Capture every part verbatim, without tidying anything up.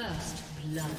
First blood.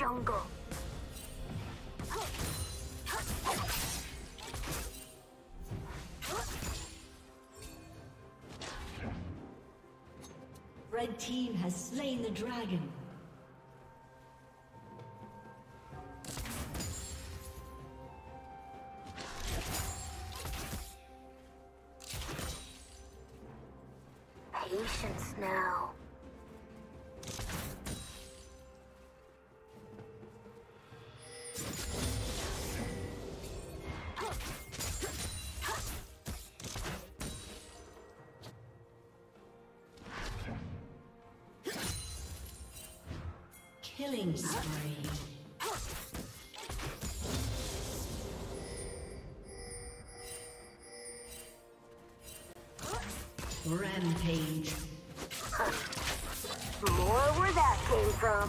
jungle. Red team has slain the dragon. Patience now. Killing spree. Rampage. Huh. More where that came from.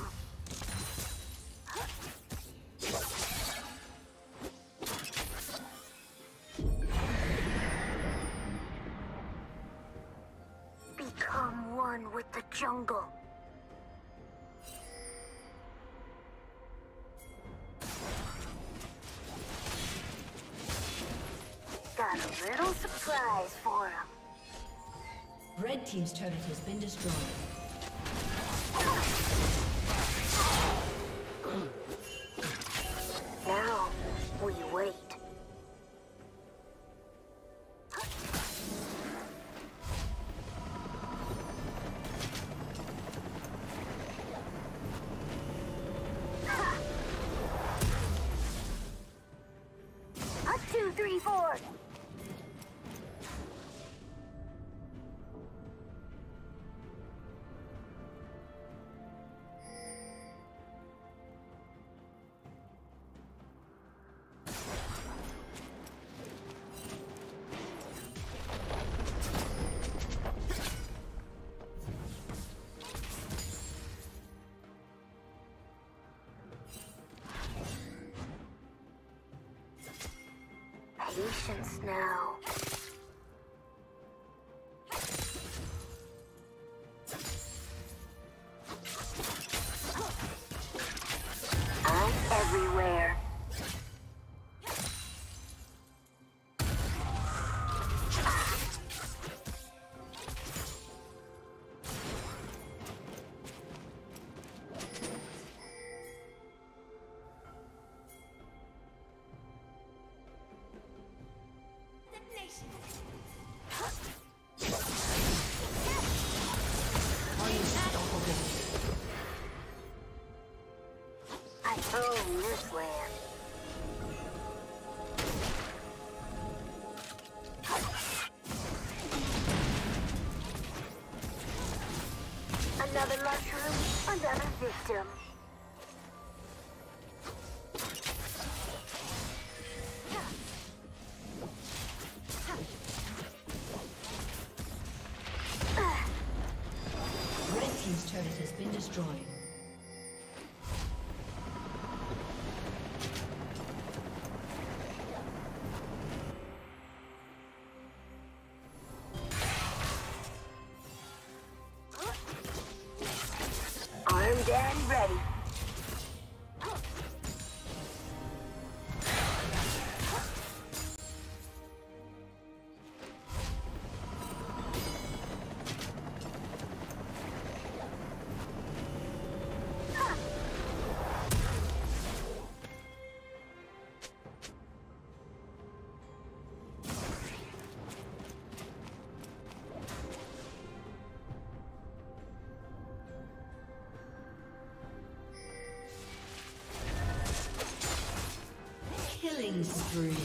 Become one with the jungle. Got a little surprise for him. Red team's turret has been destroyed. Now we wait. A two, three, four. Patience now. I'm everywhere. Another mushroom, another victim. Red team's turret has been destroyed. And ready. Spree.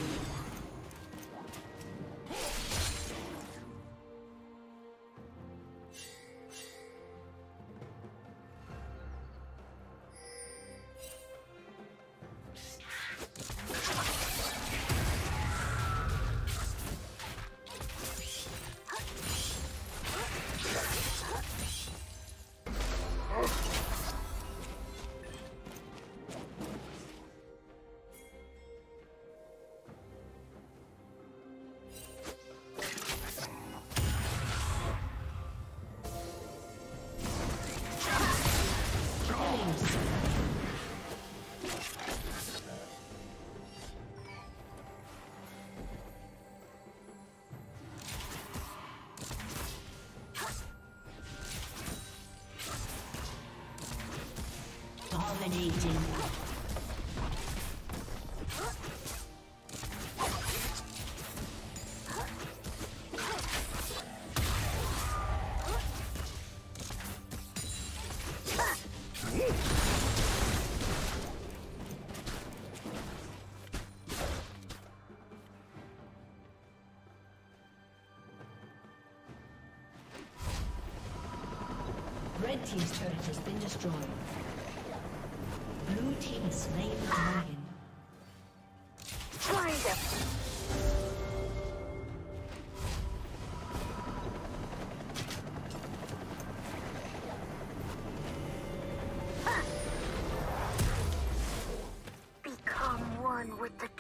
Red team's turret has been destroyed. Blue team is slain the dragon. Try them.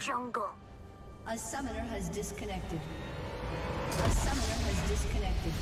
Jungle. A summoner has disconnected. A summoner has disconnected.